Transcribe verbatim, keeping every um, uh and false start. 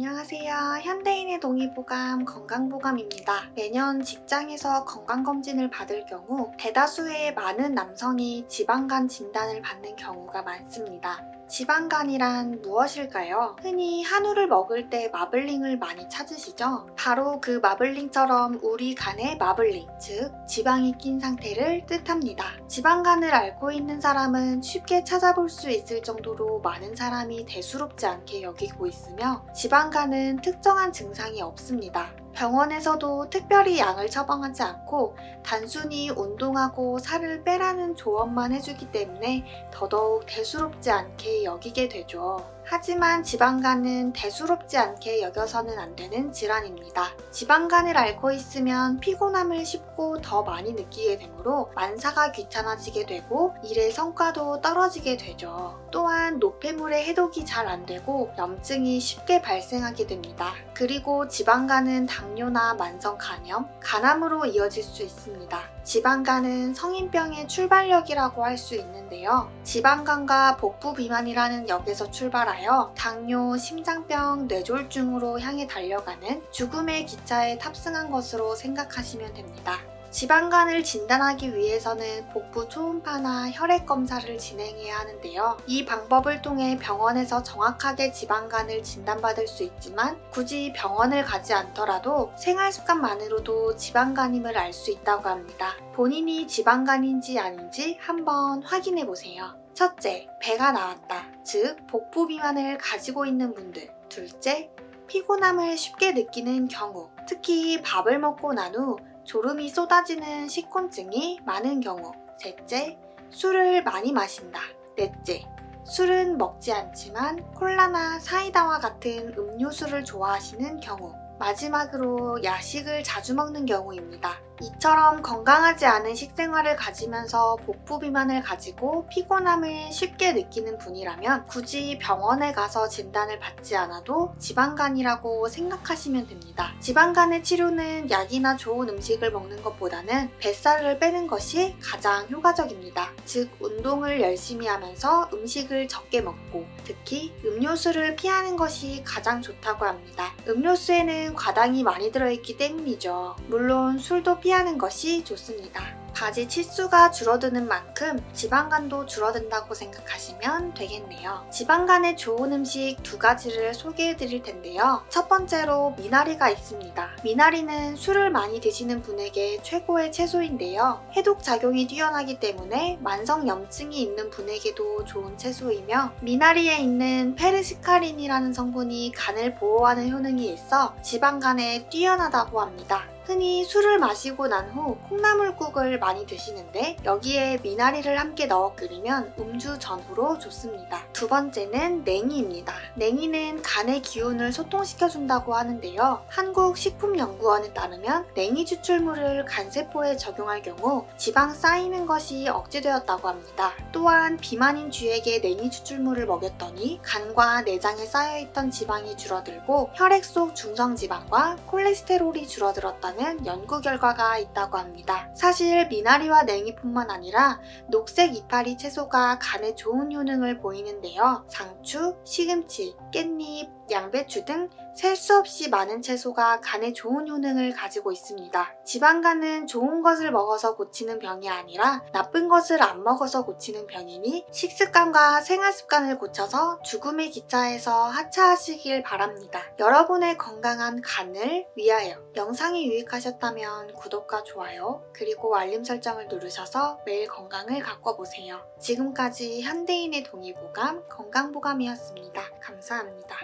안녕하세요. 현대인의 동의보감 건강보감입니다. 매년 직장에서 건강검진을 받을 경우 대다수의 많은 남성이 지방간 진단을 받는 경우가 많습니다. 지방간이란 무엇일까요? 흔히 한우를 먹을 때 마블링을 많이 찾으시죠? 바로 그 마블링처럼 우리 간의 마블링, 즉 지방이 낀 상태를 뜻합니다. 지방간을 앓고 있는 사람은 쉽게 찾아볼 수 있을 정도로 많은 사람이 대수롭지 않게 여기고 있으며 지방간은 특정한 증상이 없습니다. 병원에서도 특별히 약을 처방하지 않고 단순히 운동하고 살을 빼라는 조언만 해주기 때문에 더더욱 대수롭지 않게 여기게 되죠. 하지만 지방간은 대수롭지 않게 여겨서는 안 되는 질환입니다. 지방간을 앓고 있으면 피곤함을 쉽고 더 많이 느끼게 되므로 만사가 귀찮아지게 되고 일의 성과도 떨어지게 되죠. 또한 노폐물의 해독이 잘 안 되고 염증이 쉽게 발생하게 됩니다. 그리고 지방간은 당뇨나 만성 간염, 간암으로 이어질 수 있습니다. 지방간은 성인병의 출발역이라고 할 수 있는데요. 지방간과 복부 비만이라는 역에서 출발하여 당뇨, 심장병, 뇌졸중으로 향해 달려가는 죽음의 기차에 탑승한 것으로 생각하시면 됩니다. 지방간을 진단하기 위해서는 복부 초음파나 혈액 검사를 진행해야 하는데요. 이 방법을 통해 병원에서 정확하게 지방간을 진단받을 수 있지만 굳이 병원을 가지 않더라도 생활습관만으로도 지방간임을 알 수 있다고 합니다. 본인이 지방간인지 아닌지 한번 확인해 보세요. 첫째, 배가 나왔다, 즉 복부 비만을 가지고 있는 분들. 둘째, 피곤함을 쉽게 느끼는 경우, 특히 밥을 먹고 난 후 졸음이 쏟아지는 식곤증이 많은 경우. 셋째, 술을 많이 마신다. 넷째, 술은 먹지 않지만 콜라나 사이다와 같은 음료수를 좋아하시는 경우. 마지막으로 야식을 자주 먹는 경우입니다. 이처럼 건강하지 않은 식생활을 가지면서 복부 비만을 가지고 피곤함을 쉽게 느끼는 분이라면 굳이 병원에 가서 진단을 받지 않아도 지방간이라고 생각하시면 됩니다. 지방간의 치료는 약이나 좋은 음식을 먹는 것보다는 뱃살을 빼는 것이 가장 효과적입니다. 즉, 운동을 열심히 하면서 음식을 적게 먹고 특히 음료수를 피하는 것이 가장 좋다고 합니다. 음료수에는 과당이 많이 들어있기 때문이죠. 물론 술도 피하는 피하는 것이 좋습니다. 바지 치수가 줄어드는 만큼 지방간도 줄어든다고 생각하시면 되겠네요. 지방간에 좋은 음식 두 가지를 소개해 드릴 텐데요. 첫 번째로 미나리가 있습니다. 미나리는 술을 많이 드시는 분에게 최고의 채소인데요. 해독 작용이 뛰어나기 때문에 만성 염증이 있는 분에게도 좋은 채소이며 미나리에 있는 페르시카린이라는 성분이 간을 보호하는 효능이 있어 지방간에 뛰어나다고 합니다. 흔히 술을 마시고 난 후 콩나물국을 많이 드시는데 여기에 미나리를 함께 넣어 끓이면 음주 전후로 좋습니다. 두 번째는 냉이입니다. 냉이는 간의 기운을 소통시켜준다고 하는데요. 한국식품연구원에 따르면 냉이 추출물을 간세포에 적용할 경우 지방 쌓이는 것이 억제되었다고 합니다. 또한 비만인 쥐에게 냉이 추출물을 먹였더니 간과 내장에 쌓여있던 지방이 줄어들고 혈액 속 중성지방과 콜레스테롤이 줄어들었다는 연구 결과가 있다고 합니다. 사실 미나리와 냉이뿐만 아니라 녹색 이파리 채소가 간에 좋은 효능을 보이는데요. 상추, 시금치, 깻잎, 양배추 등 셀 수 없이 많은 채소가 간에 좋은 효능을 가지고 있습니다. 지방간은 좋은 것을 먹어서 고치는 병이 아니라 나쁜 것을 안 먹어서 고치는 병이니 식습관과 생활습관을 고쳐서 죽음의 기차에서 하차하시길 바랍니다. 여러분의 건강한 간을 위하여. 영상이 유익하셨다면 구독과 좋아요 그리고 알림 설정을 누르셔서 매일 건강을 가꿔보세요. 지금까지 현대인의 동의보감 건강보감이었습니다. 감사합니다.